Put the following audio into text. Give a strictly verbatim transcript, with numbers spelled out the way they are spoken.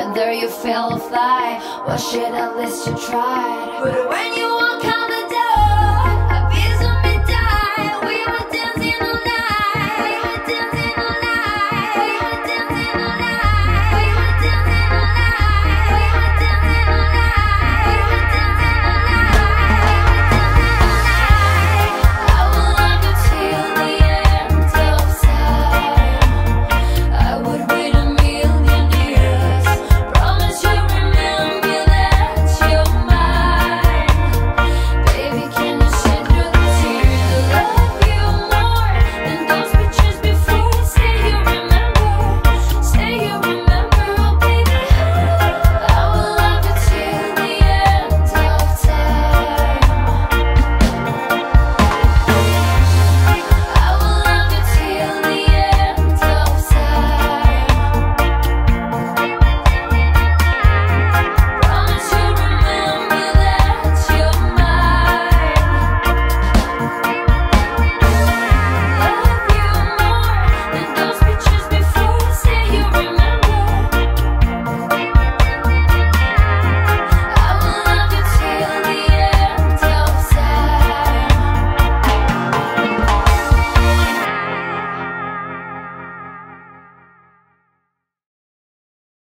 Whether you fail or fly, well shit, at least you tried. But when you